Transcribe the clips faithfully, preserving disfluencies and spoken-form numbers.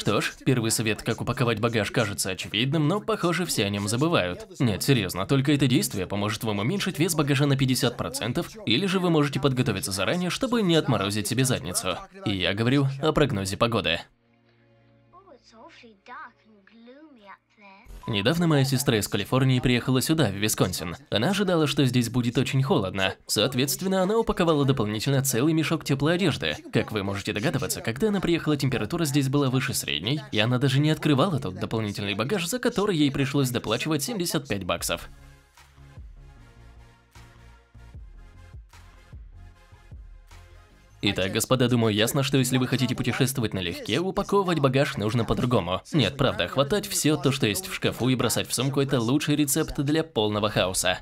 Что ж, первый совет, как упаковать багаж, кажется очевидным, но, похоже, все о нем забывают. Нет, серьезно, только это действие поможет вам уменьшить вес багажа на пятьдесят процентов, или же вы можете подготовиться заранее, чтобы не отморозить себе задницу. И я говорю о прогнозе погоды. Недавно моя сестра из Калифорнии приехала сюда, в Висконсин. Она ожидала, что здесь будет очень холодно. Соответственно, она упаковала дополнительно целый мешок теплой одежды. Как вы можете догадываться, когда она приехала, температура здесь была выше средней, и она даже не открывала тот дополнительный багаж, за который ей пришлось доплачивать семьдесят пять баксов. Итак, господа, думаю, ясно, что если вы хотите путешествовать налегке, упаковывать багаж нужно по-другому. Нет, правда, хватать все то, что есть в шкафу, и бросать в сумку – это лучший рецепт для полного хаоса.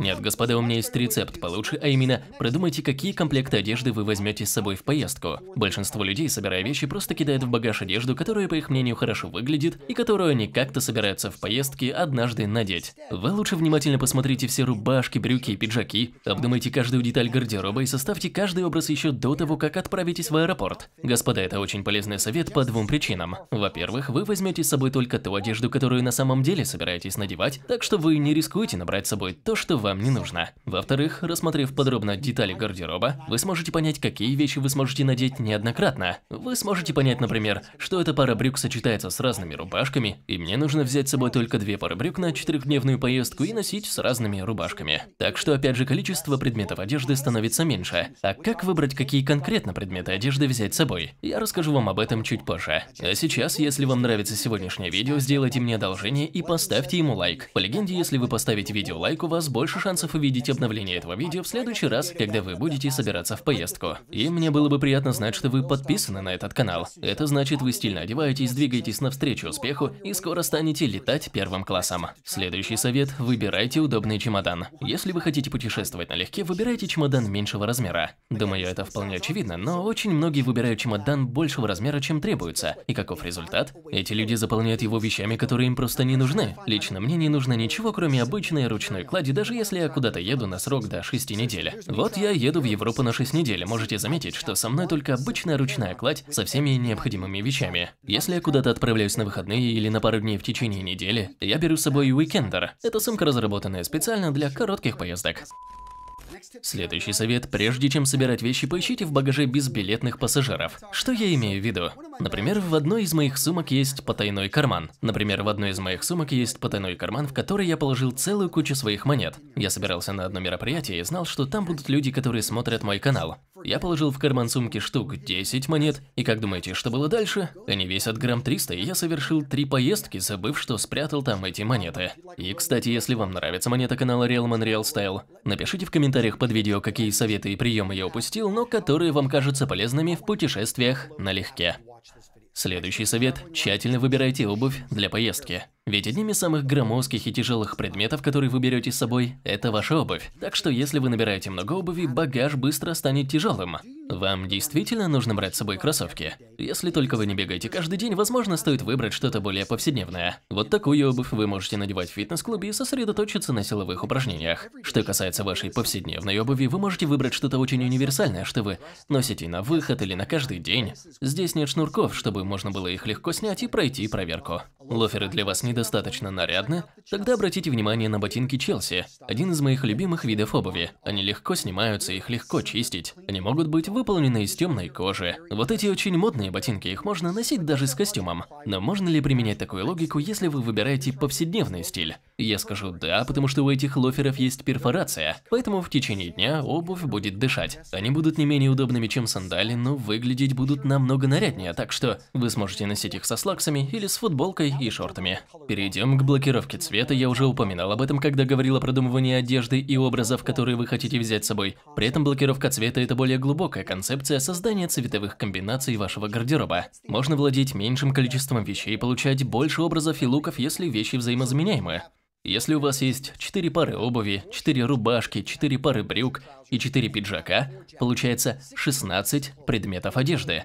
Нет, господа, у меня есть рецепт получше, а именно, продумайте, какие комплекты одежды вы возьмете с собой в поездку. Большинство людей, собирая вещи, просто кидают в багаж одежду, которая, по их мнению, хорошо выглядит, и которую они как-то собираются в поездке однажды надеть. Вы лучше внимательно посмотрите все рубашки, брюки и пиджаки, обдумайте каждую деталь гардероба и составьте каждый образ еще до того, как отправитесь в аэропорт. Господа, это очень полезный совет по двум причинам. Во-первых, вы возьмете с собой только ту одежду, которую на самом деле собираетесь надевать, так что вы не рискуете набрать с собой то, что вы вам не нужно. Во-вторых, рассмотрев подробно детали гардероба, вы сможете понять, какие вещи вы сможете надеть неоднократно. Вы сможете понять, например, что эта пара брюк сочетается с разными рубашками, и мне нужно взять с собой только две пары брюк на четырехдневную поездку и носить с разными рубашками. Так что, опять же, количество предметов одежды становится меньше. А как выбрать, какие конкретно предметы одежды взять с собой? Я расскажу вам об этом чуть позже. А сейчас, если вам нравится сегодняшнее видео, сделайте мне одолжение и поставьте ему лайк. По легенде, если вы поставите видео лайк, у вас больше шансов увидеть обновление этого видео в следующий раз, когда вы будете собираться в поездку. И мне было бы приятно знать, что вы подписаны на этот канал. Это значит, вы стильно одеваетесь, двигаетесь навстречу успеху и скоро станете летать первым классом. Следующий совет – выбирайте удобный чемодан. Если вы хотите путешествовать налегке, выбирайте чемодан меньшего размера. Думаю, это вполне очевидно, но очень многие выбирают чемодан большего размера, чем требуется. И каков результат? Эти люди заполняют его вещами, которые им просто не нужны. Лично мне не нужно ничего, кроме обычной ручной клади, даже если я куда-то еду на срок до шести недель. Вот я еду в Европу на шесть недель. Можете заметить, что со мной только обычная ручная кладь со всеми необходимыми вещами. Если я куда-то отправляюсь на выходные или на пару дней в течение недели, я беру с собой уикендер. Это сумка, разработанная специально для коротких поездок. Следующий совет. Прежде чем собирать вещи, поищите в багаже безбилетных пассажиров. Что я имею в виду? Например, в одной из моих сумок есть потайной карман. Например, в одной из моих сумок есть потайной карман, в который я положил целую кучу своих монет. Я собирался на одно мероприятие и знал, что там будут люди, которые смотрят мой канал. Я положил в карман сумки штук десять монет, и как думаете, что было дальше? Они весят грамм триста, и я совершил три поездки, забыв, что спрятал там эти монеты. И, кстати, если вам нравится монета канала Real Man Real Style, напишите в комментариях под видео, какие советы и приемы я упустил, но которые вам кажутся полезными в путешествиях налегке. Следующий совет – тщательно выбирайте обувь для поездки. Ведь одним из самых громоздких и тяжелых предметов, которые вы берете с собой, это ваша обувь. Так что если вы набираете много обуви, багаж быстро станет тяжелым. Вам действительно нужно брать с собой кроссовки? Если только вы не бегаете каждый день, возможно, стоит выбрать что-то более повседневное. Вот такую обувь вы можете надевать в фитнес-клубе и сосредоточиться на силовых упражнениях. Что касается вашей повседневной обуви, вы можете выбрать что-то очень универсальное, что вы носите на выход или на каждый день. Здесь нет шнурков, чтобы можно было их легко снять и пройти проверку. Лоферы для вас не достаточно нарядны? Тогда обратите внимание на ботинки Челси, один из моих любимых видов обуви. Они легко снимаются, их легко чистить. Они могут быть выполнены из темной кожи. Вот эти очень модные ботинки, их можно носить даже с костюмом. Но можно ли применять такую логику, если вы выбираете повседневный стиль? Я скажу да, потому что у этих лоферов есть перфорация, поэтому в течение дня обувь будет дышать. Они будут не менее удобными, чем сандали, но выглядеть будут намного наряднее, так что вы сможете носить их со слаксами или с футболкой и шортами. Перейдем к блокировке цвета. Я уже упоминал об этом, когда говорил о продумывании одежды и образов, которые вы хотите взять с собой. При этом блокировка цвета – это более глубокая концепция создания цветовых комбинаций вашего гардероба. Можно владеть меньшим количеством вещей и получать больше образов и луков, если вещи взаимозаменяемы. Если у вас есть четыре пары обуви, четыре рубашки, четыре пары брюк и четыре пиджака, получается шестнадцать предметов одежды.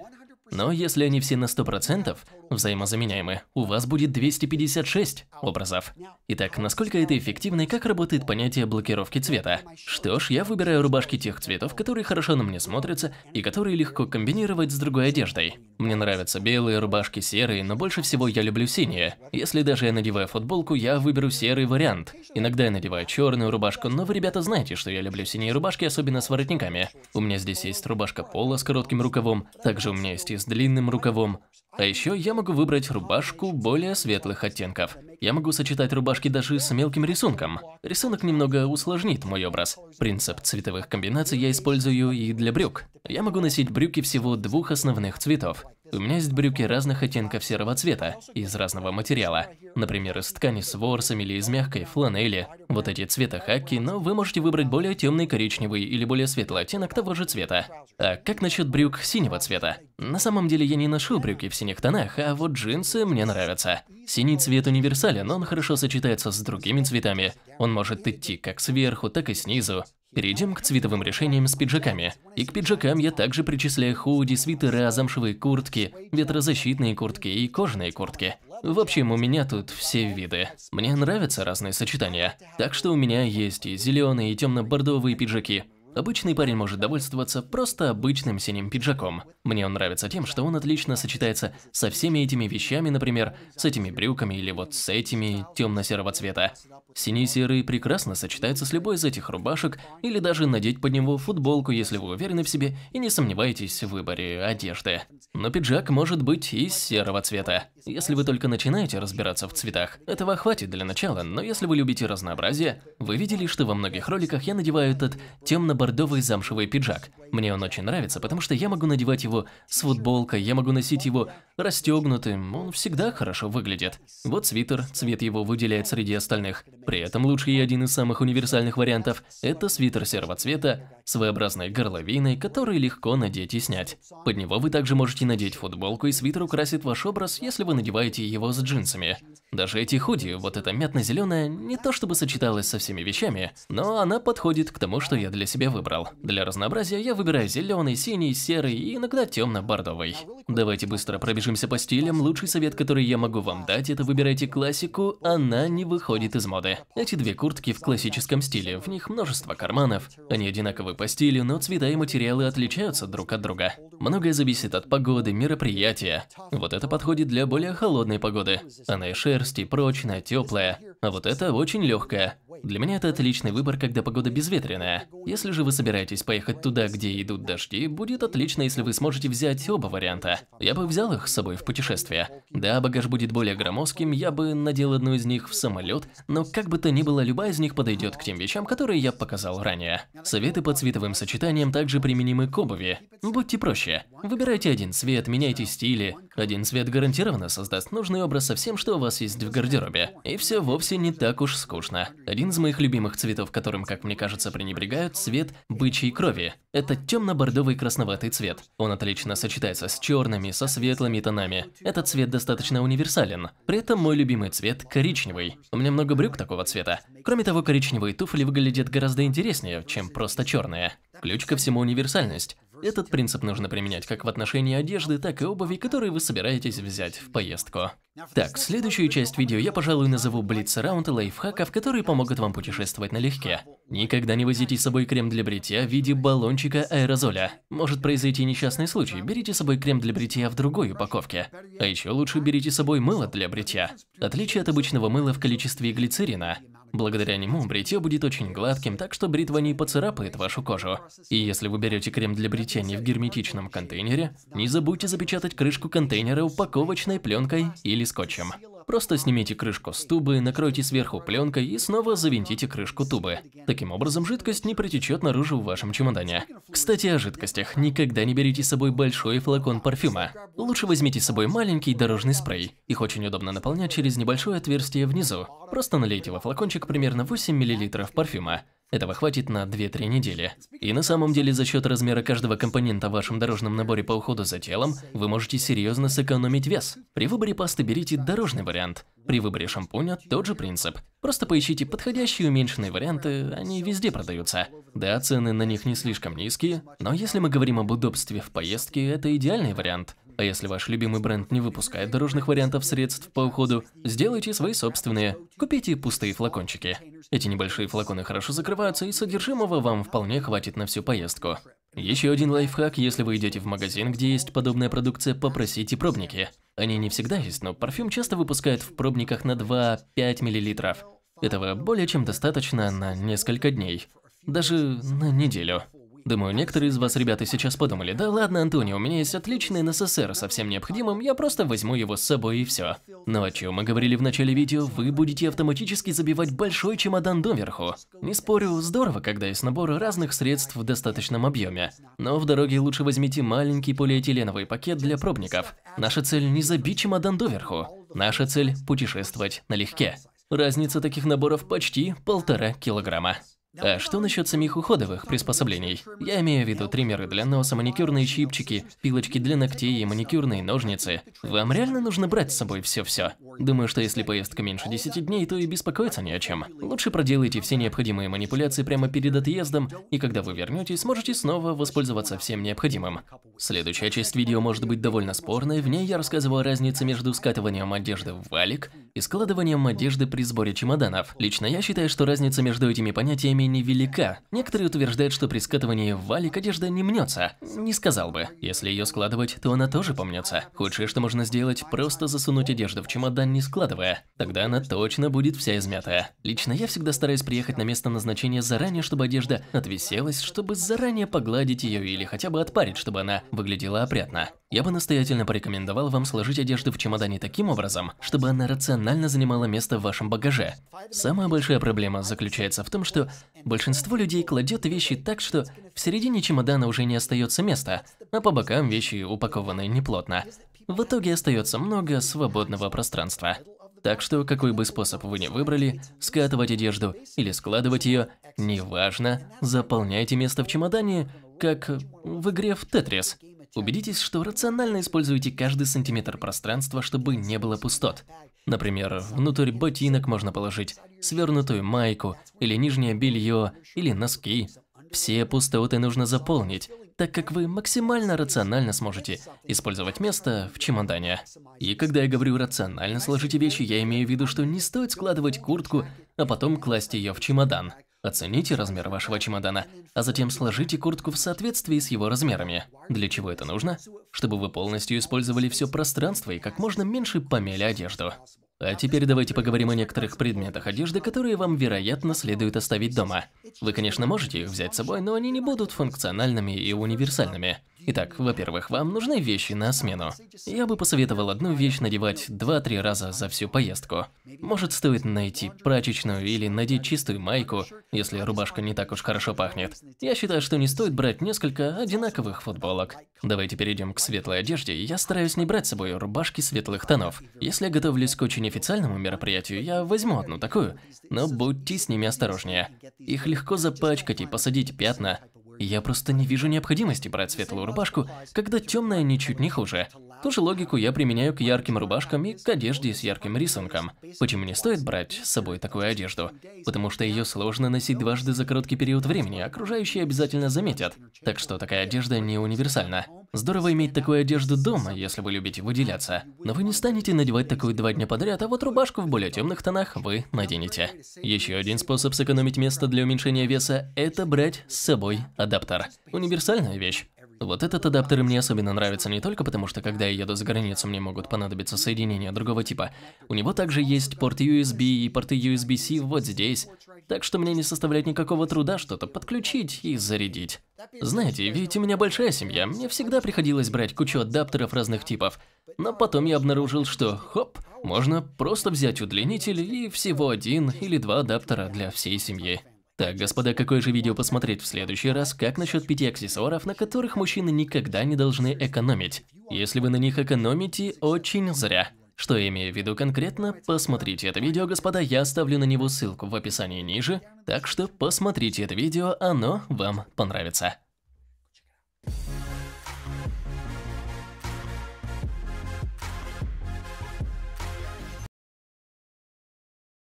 Но если они все на сто процентов взаимозаменяемы, у вас будет двести пятьдесят шесть образов. Итак, насколько это эффективно и как работает понятие блокировки цвета? Что ж, я выбираю рубашки тех цветов, которые хорошо на мне смотрятся и которые легко комбинировать с другой одеждой. Мне нравятся белые рубашки, серые, но больше всего я люблю синие. Если даже я надеваю футболку, я выберу серый вариант. Иногда я надеваю черную рубашку, но вы, ребята, знаете, что я люблю синие рубашки, особенно с воротниками. У меня здесь есть рубашка поло с коротким рукавом, также у меня есть и с длинным рукавом. А еще я могу выбрать рубашку более светлых оттенков. Я могу сочетать рубашки даже с мелким рисунком. Рисунок немного усложнит мой образ. Принцип цветовых комбинаций я использую и для брюк. Я могу носить брюки всего двух основных цветов. У меня есть брюки разных оттенков серого цвета, из разного материала. Например, из ткани с ворсами или из мягкой фланели. Вот эти цвета хаки, но вы можете выбрать более темный коричневый или более светлый оттенок того же цвета. А как насчет брюк синего цвета? На самом деле я не ношу брюки в синих тонах, а вот джинсы мне нравятся. Синий цвет универсален, он хорошо сочетается с другими цветами. Он может идти как сверху, так и снизу. Перейдем к цветовым решениям с пиджаками. И к пиджакам я также причисляю худи, свитера, замшевые куртки, ветрозащитные куртки и кожаные куртки. В общем, у меня тут все виды. Мне нравятся разные сочетания. Так что у меня есть и зеленые, и темно-бордовые пиджаки. Обычный парень может довольствоваться просто обычным синим пиджаком. Мне он нравится тем, что он отлично сочетается со всеми этими вещами, например, с этими брюками или вот с этими темно-серого цвета. Синий-серый прекрасно сочетается с любой из этих рубашек, или даже надеть под него футболку, если вы уверены в себе и не сомневаетесь в выборе одежды. Но пиджак может быть и серого цвета. Если вы только начинаете разбираться в цветах, этого хватит для начала, но если вы любите разнообразие, вы видели, что во многих роликах я надеваю этот темно-бордовый бордовый замшевый пиджак. Мне он очень нравится, потому что я могу надевать его с футболкой, я могу носить его расстегнутым, он всегда хорошо выглядит. Вот свитер, цвет его выделяет среди остальных. При этом лучший и один из самых универсальных вариантов – это свитер серого цвета, своеобразной горловиной, который легко надеть и снять. Под него вы также можете надеть футболку, и свитер украсит ваш образ, если вы надеваете его с джинсами. Даже эти худи, вот эта мятно-зеленая, не то чтобы сочеталась со всеми вещами, но она подходит к тому, что я для себя выбрал. Для разнообразия я выбираю зеленый, синий, серый и иногда темно-бордовый. Давайте быстро пробежимся по стилям. Лучший совет, который я могу вам дать, это выбирайте классику, она не выходит из моды. Эти две куртки в классическом стиле, в них множество карманов. Они одинаковы по стилю, но цвета и материалы отличаются друг от друга. Многое зависит от погоды, мероприятия. Вот это подходит для более холодной погоды. Она и шерсть, и прочная, теплая. А вот это очень легкая. Для меня это отличный выбор, когда погода безветренная. Если же вы собираетесь поехать туда, где идут дожди, будет отлично, если вы сможете взять оба варианта. Я бы взял их с собой в путешествие. Да, багаж будет более громоздким, я бы надел одну из них в самолет, но как бы то ни было, любая из них подойдет к тем вещам, которые я показал ранее. Советы по цветовым сочетаниям также применимы к обуви. Будьте проще. Выбирайте один цвет, меняйте стили. Один цвет гарантированно создаст нужный образ со всем, что у вас есть в гардеробе. И все вовсе не так уж скучно. Один из моих любимых цветов, которым, как мне кажется, пренебрегают, цвет бычьей крови. Это темно-бордовый красноватый цвет. Он отлично сочетается с черными, со светлыми тонами. Этот цвет достаточно универсален. При этом мой любимый цвет – коричневый. У меня много брюк такого цвета. Кроме того, коричневые туфли выглядят гораздо интереснее, чем просто черные. Ключ ко всему – универсальность. Этот принцип нужно применять как в отношении одежды, так и обуви, которые вы собираетесь взять в поездку. Так, следующую часть видео я, пожалуй, назову блиц-раунд лайфхаков, которые помогут вам путешествовать налегке. Никогда не возите с собой крем для бритья в виде баллончика аэрозоля. Может произойти несчастный случай, берите с собой крем для бритья в другой упаковке. А еще лучше берите с собой мыло для бритья. Отличие от обычного мыла в количестве глицерина. Благодаря нему бритье будет очень гладким, так что бритва не поцарапает вашу кожу. И если вы берете крем для бритья не в герметичном контейнере, не забудьте запечатать крышку контейнера упаковочной пленкой или скотчем. Просто снимите крышку с тубы, накройте сверху пленкой и снова завинтите крышку тубы. Таким образом, жидкость не протечет наружу в вашем чемодане. Кстати, о жидкостях. Никогда не берите с собой большой флакон парфюма. Лучше возьмите с собой маленький дорожный спрей. Их очень удобно наполнять через небольшое отверстие внизу. Просто налейте во флакончик примерно восемь миллилитров парфюма. Этого хватит на две-три недели. И на самом деле за счет размера каждого компонента в вашем дорожном наборе по уходу за телом вы можете серьезно сэкономить вес. При выборе пасты берите дорожный вариант. При выборе шампуня тот же принцип. Просто поищите подходящие уменьшенные варианты, они везде продаются. Да, цены на них не слишком низкие, но если мы говорим об удобстве в поездке, это идеальный вариант. А А если ваш любимый бренд не выпускает дорожных вариантов средств по уходу, сделайте свои собственные. Купите пустые флакончики. Эти небольшие флаконы хорошо закрываются, и содержимого вам вполне хватит на всю поездку. Еще один лайфхак: если вы идете в магазин, где есть подобная продукция, попросите пробники. Они не всегда есть, но парфюм часто выпускают в пробниках на два-пять миллилитров. Этого более чем достаточно на несколько дней. Даже на неделю. Думаю, некоторые из вас, ребята, сейчас подумали: да ладно, Антонио, у меня есть отличный эн эс эс эр со всем необходимым, я просто возьму его с собой и все. Но о чем мы говорили в начале видео, вы будете автоматически забивать большой чемодан доверху. Не спорю, здорово, когда есть набор разных средств в достаточном объеме. Но в дороге лучше возьмите маленький полиэтиленовый пакет для пробников. Наша цель не забить чемодан доверху. Наша цель – путешествовать налегке. Разница таких наборов почти полтора килограмма. А что насчет самих уходовых приспособлений? Я имею в виду триммеры для носа, маникюрные щипчики, пилочки для ногтей и маникюрные ножницы. Вам реально нужно брать с собой все-все? Думаю, что если поездка меньше десяти дней, то и беспокоиться не о чем. Лучше проделайте все необходимые манипуляции прямо перед отъездом, и когда вы вернетесь, сможете снова воспользоваться всем необходимым. Следующая часть видео может быть довольно спорной, в ней я рассказываю о разнице между скатыванием одежды в валик и складыванием одежды при сборе чемоданов. Лично я считаю, что разница между этими понятиями невелика. Некоторые утверждают, что при скатывании в валик одежда не мнется. Не сказал бы. Если ее складывать, то она тоже помнется. Худшее, что можно сделать, просто засунуть одежду в чемодан, не складывая. Тогда она точно будет вся измятая. Лично я всегда стараюсь приехать на место назначения заранее, чтобы одежда отвиселась, чтобы заранее погладить ее или хотя бы отпарить, чтобы она выглядела опрятно. Я бы настоятельно порекомендовал вам сложить одежду в чемодане таким образом, чтобы она рационально занимала место в вашем багаже. Самая большая проблема заключается в том, что большинство людей кладет вещи так, что в середине чемодана уже не остается места, а по бокам вещи упакованы неплотно. В итоге остается много свободного пространства. Так что, какой бы способ вы ни выбрали, скатывать одежду или складывать ее, неважно, заполняйте место в чемодане, как в игре в Тетрис. Убедитесь, что рационально используете каждый сантиметр пространства, чтобы не было пустот. Например, внутрь ботинок можно положить свернутую майку, или нижнее белье, или носки. Все пустоты нужно заполнить, так как вы максимально рационально сможете использовать место в чемодане. И когда я говорю рационально сложите вещи, я имею в виду, что не стоит складывать куртку, а потом класть ее в чемодан. Оцените размер вашего чемодана, а затем сложите куртку в соответствии с его размерами. Для чего это нужно? Чтобы вы полностью использовали все пространство и как можно меньше помяли одежду. А теперь давайте поговорим о некоторых предметах одежды, которые вам, вероятно, следует оставить дома. Вы, конечно, можете их взять с собой, но они не будут функциональными и универсальными. Итак, во-первых, вам нужны вещи на смену. Я бы посоветовал одну вещь надевать два-три раза за всю поездку. Может, стоит найти прачечную или надеть чистую майку, если рубашка не так уж хорошо пахнет. Я считаю, что не стоит брать несколько одинаковых футболок. Давайте перейдем к светлой одежде. Я стараюсь не брать с собой рубашки светлых тонов. Если я готовлюсь к очень официальному мероприятию, я возьму одну такую, но будьте с ними осторожнее. Их легко запачкать и посадить пятна. Я просто не вижу необходимости брать светлую рубашку, когда темная ничуть не хуже. Ту же логику я применяю к ярким рубашкам и к одежде с ярким рисунком. Почему не стоит брать с собой такую одежду? Потому что ее сложно носить дважды за короткий период времени, окружающие обязательно заметят. Так что такая одежда не универсальна. Здорово иметь такую одежду дома, если вы любите выделяться. Но вы не станете надевать такую два дня подряд, а вот рубашку в более темных тонах вы наденете. Еще один способ сэкономить место для уменьшения веса – это брать с собой адаптер. Универсальная вещь. Вот этот адаптер мне особенно нравится не только потому, что когда я еду за границу, мне могут понадобиться соединения другого типа. У него также есть порт ю эс би и порты ю эс би-C вот здесь. Так что мне не составляет никакого труда что-то подключить и зарядить. Знаете, ведь у меня большая семья, мне всегда приходилось брать кучу адаптеров разных типов. Но потом я обнаружил, что хоп, можно просто взять удлинитель и всего один или два адаптера для всей семьи. Так, господа, какое же видео посмотреть в следующий раз? Как насчет пяти аксессуаров, на которых мужчины никогда не должны экономить? Если вы на них экономите, очень зря. Что я имею в виду конкретно? Посмотрите это видео, господа, я оставлю на него ссылку в описании ниже. Так что посмотрите это видео, оно вам понравится.